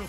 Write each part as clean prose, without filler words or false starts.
shall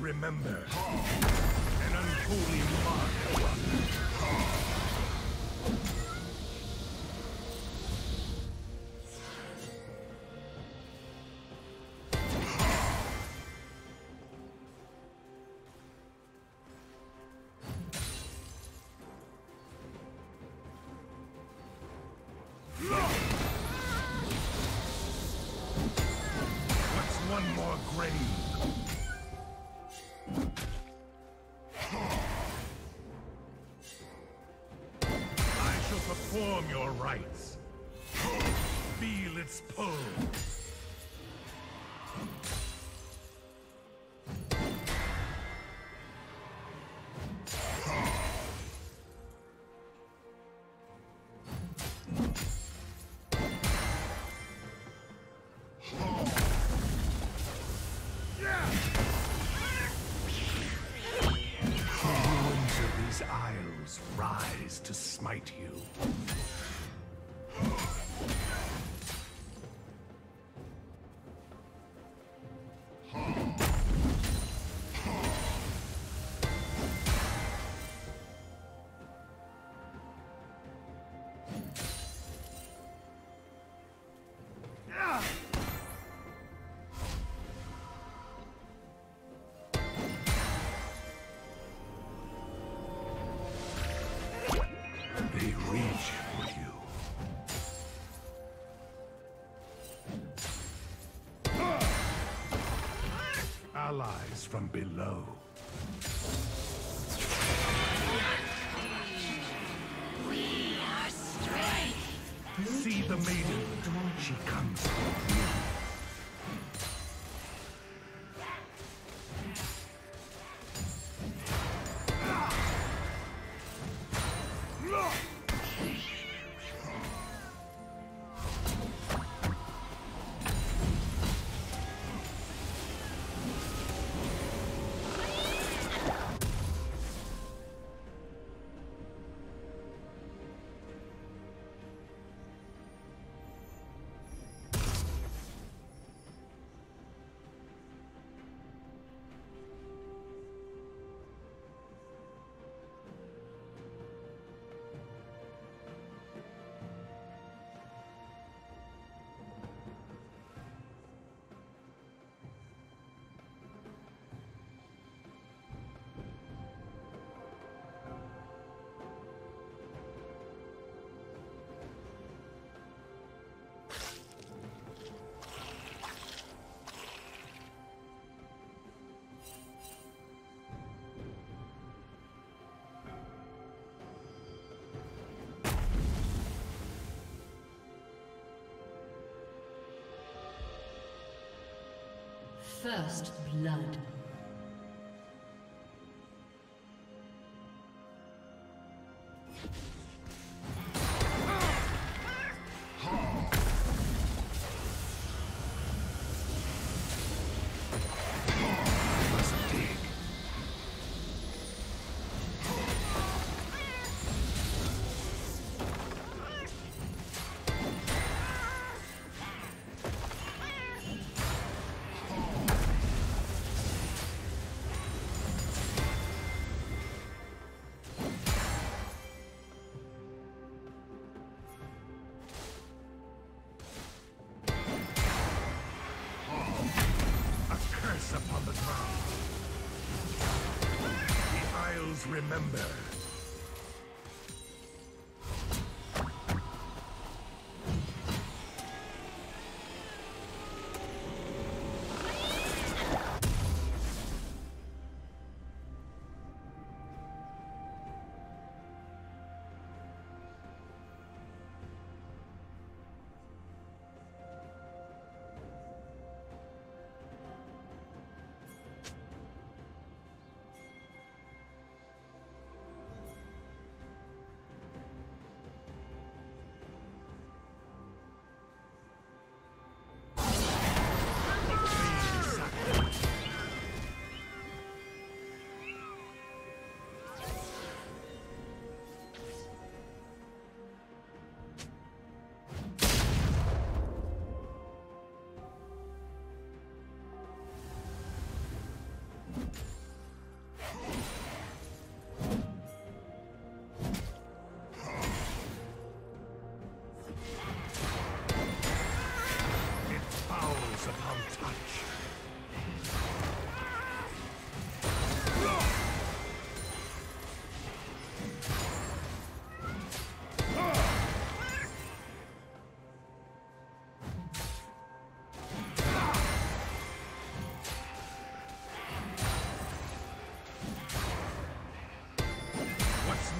Remember, an unholy mark. What's one more grave? Perform your rites. Feel its pull. To smite you. Allies from below. We are strength. See the maiden. She comes from you. First blood. Remember.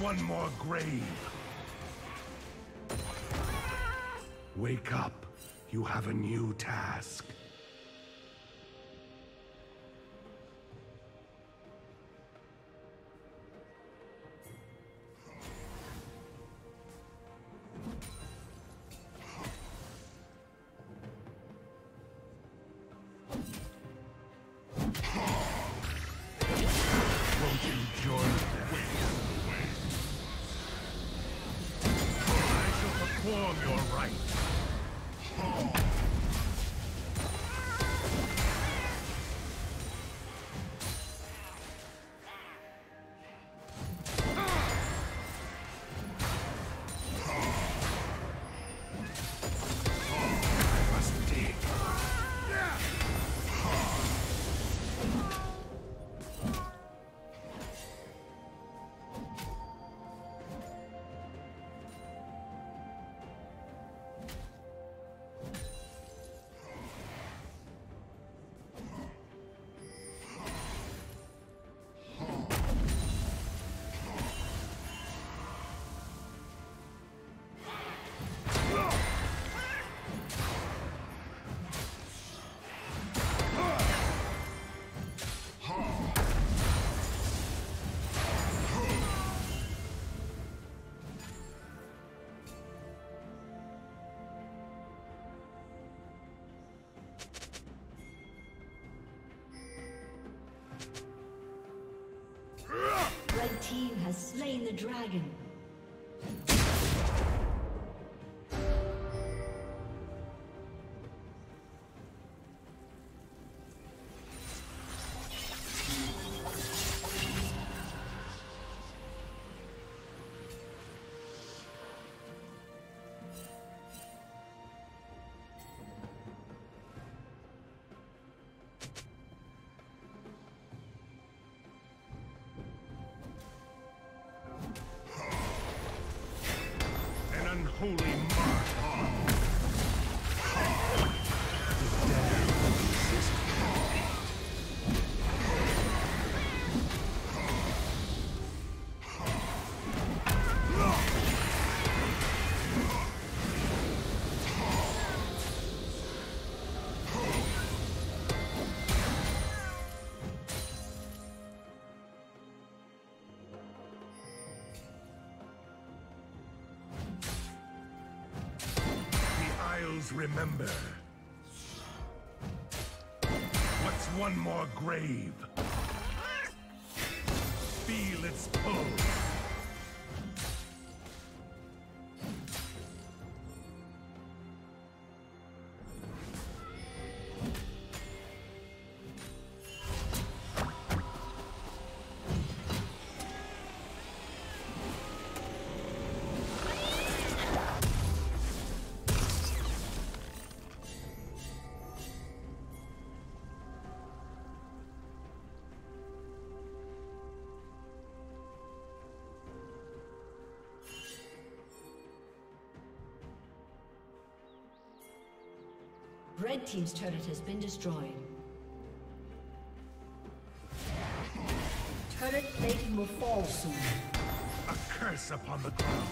One more grave. Wake up. You have a new task. The team has slain the dragon. always remember. What's one more grave? Feel its pull. Red Team's turret has been destroyed. Turret plating will fall soon. A curse upon the ground.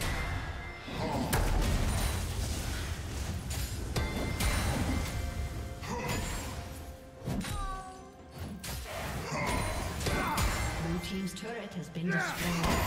Oh. Blue Team's turret has been destroyed.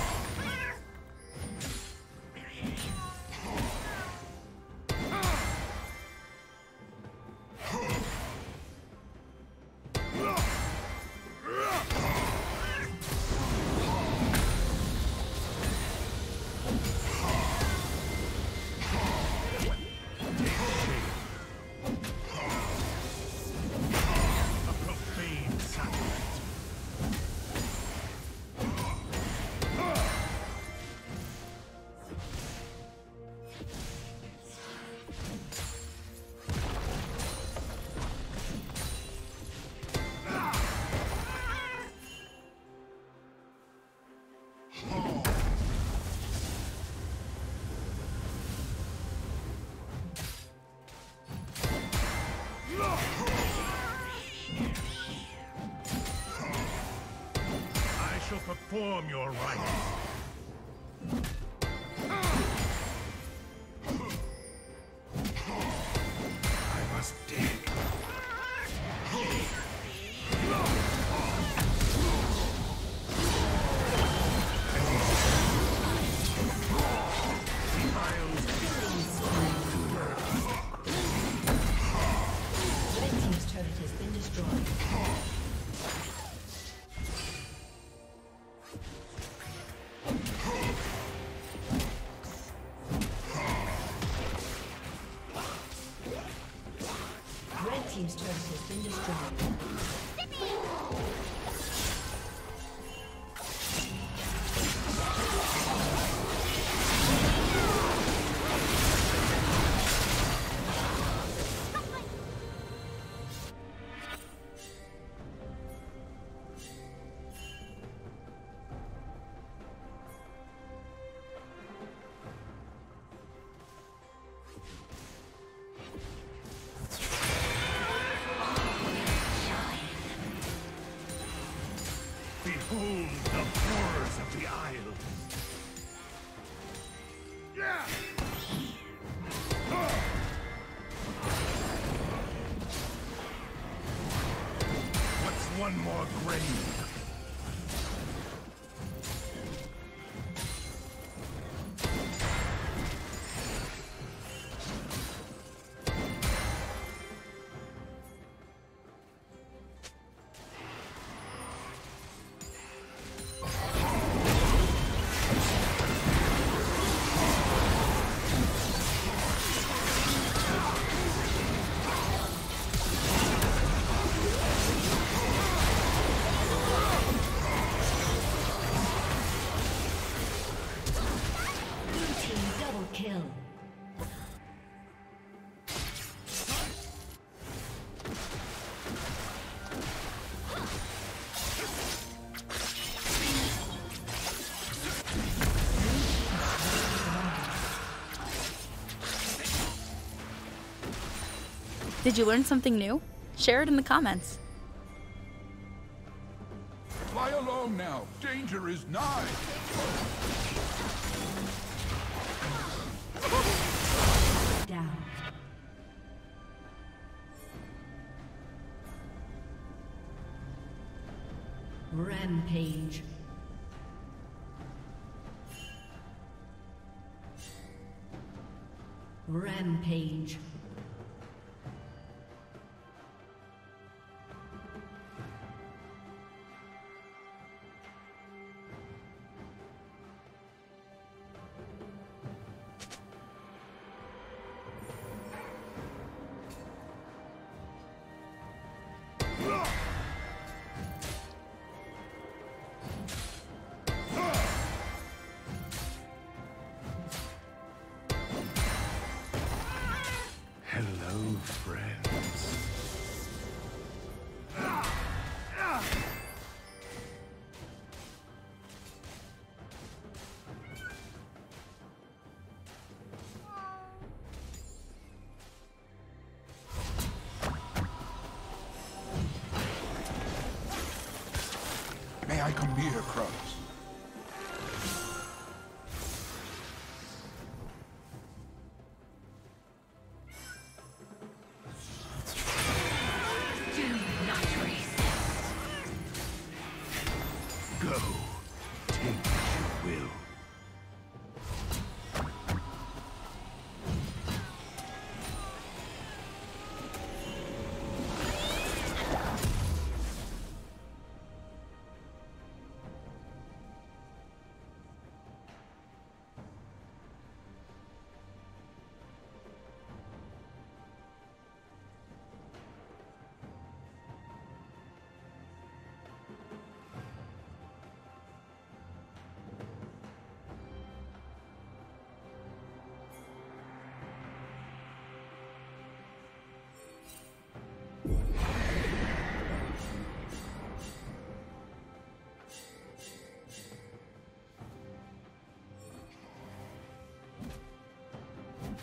Perform your rights. Team's turret has been destroyed. Behold the horrors of the Isles! Yeah! What's one more grave? Did you learn something new? Share it in the comments. Fly along now. Danger is nigh. Down. Rampage. Rampage. why I come near Cronus.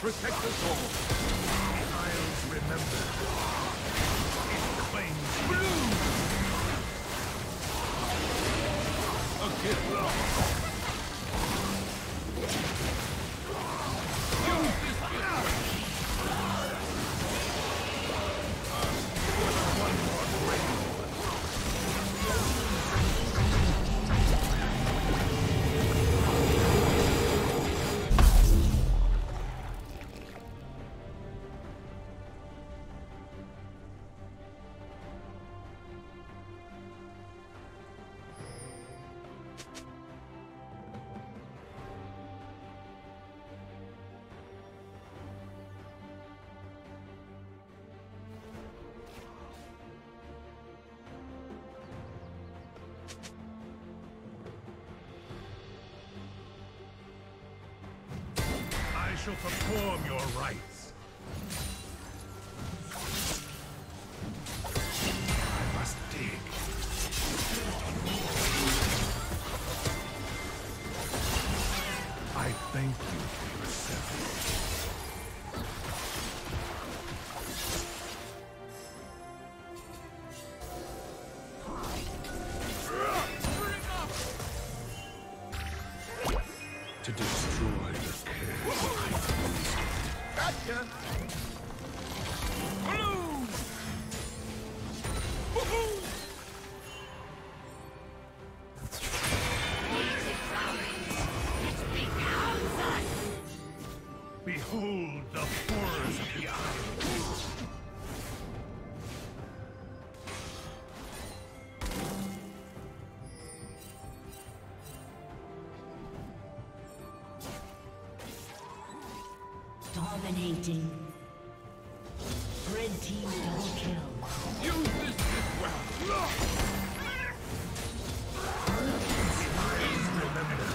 Protect us all. I'll remember. It claims blue. A gift. Use this gift. One more you shall perform your rites. Behold the horrors of the eye. Dominating. Red team double kill. Use this as well. Please remember.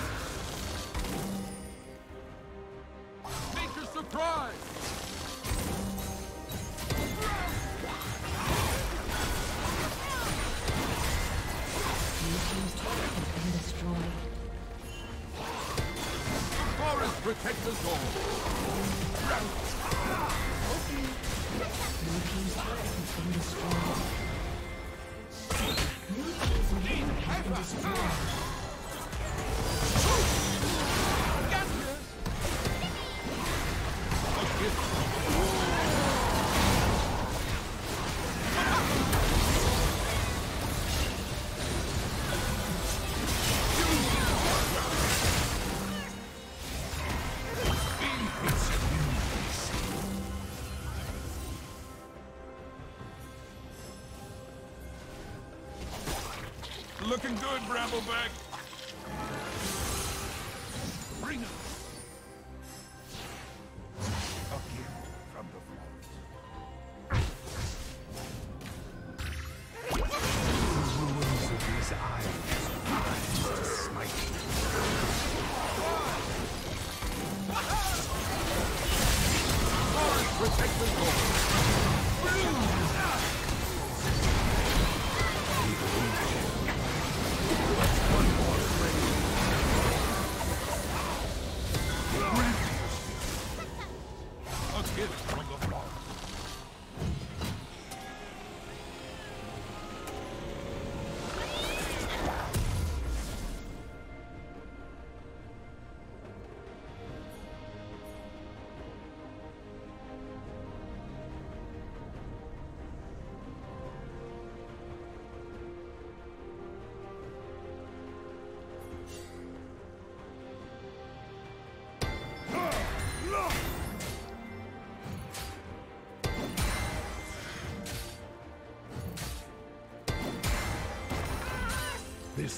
Surprise! Nation's turret has been destroyed. Forest protects us all. Nation's turret has been destroyed. Nation's turret has been destroyed. Looking good, Brambleback. Bring us up here from the floor. The ruins of these eyes will smite you. Protect the gold. This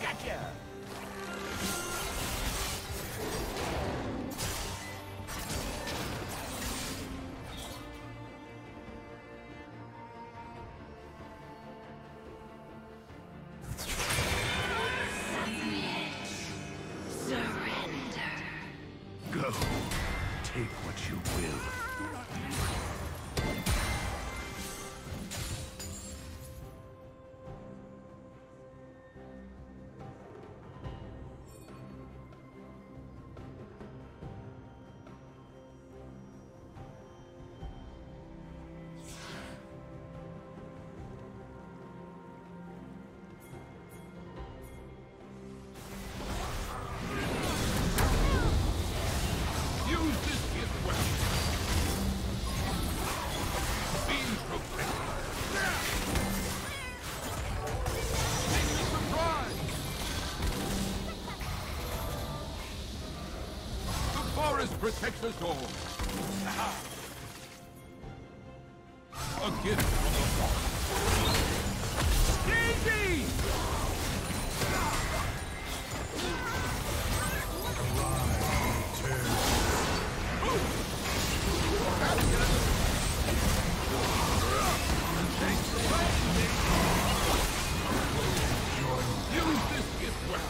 Gotcha! Take what you will. Protect the gold. Aha. A gift from the box. Easy! Arrive, turn. Move! Use this gift well.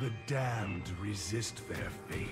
The damned resist their fate.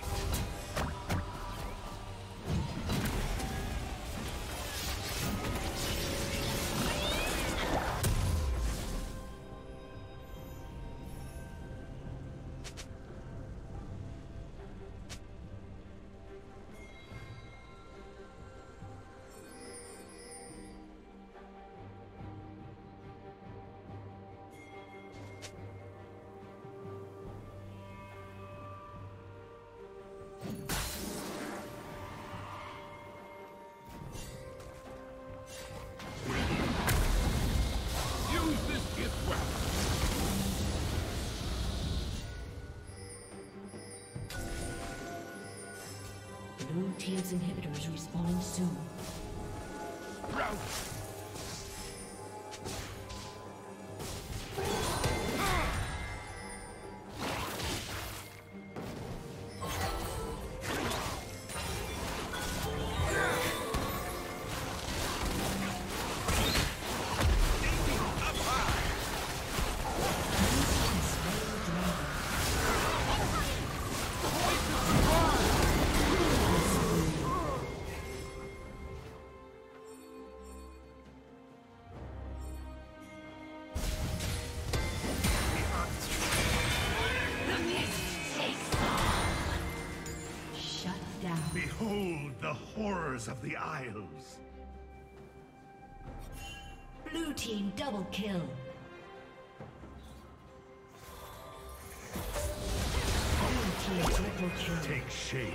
Blue team's inhibitors respawning soon. Route! Behold the horrors of the Isles! Blue team double kill. Blue team triple kill. Take shape.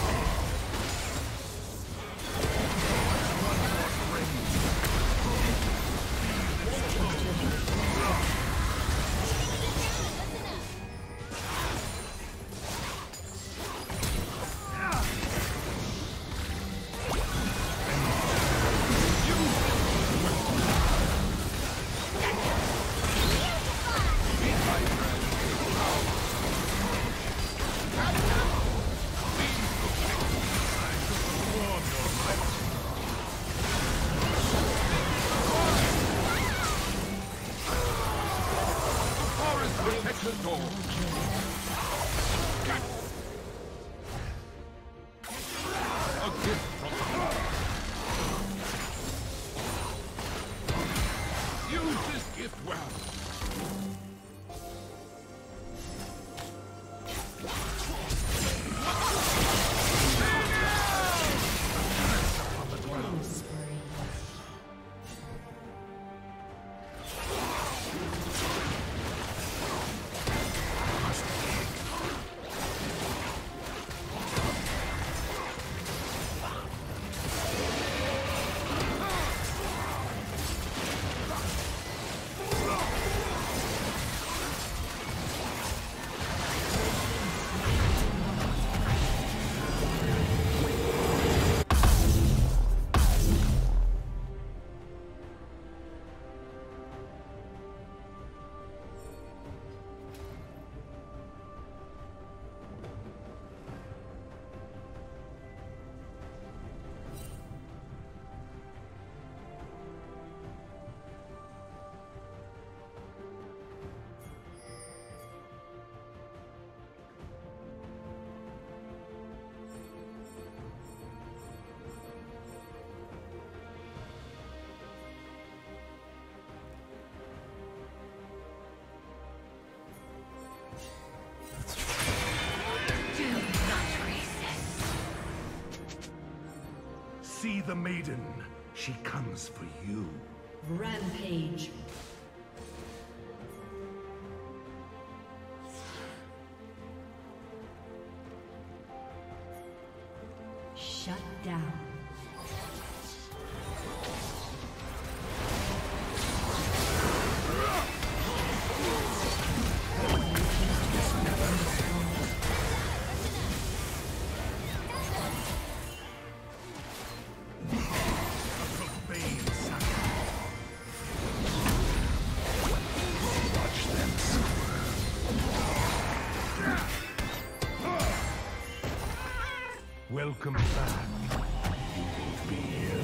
See the maiden. She comes for you. Rampage. Shut down. Welcome back. You will be here.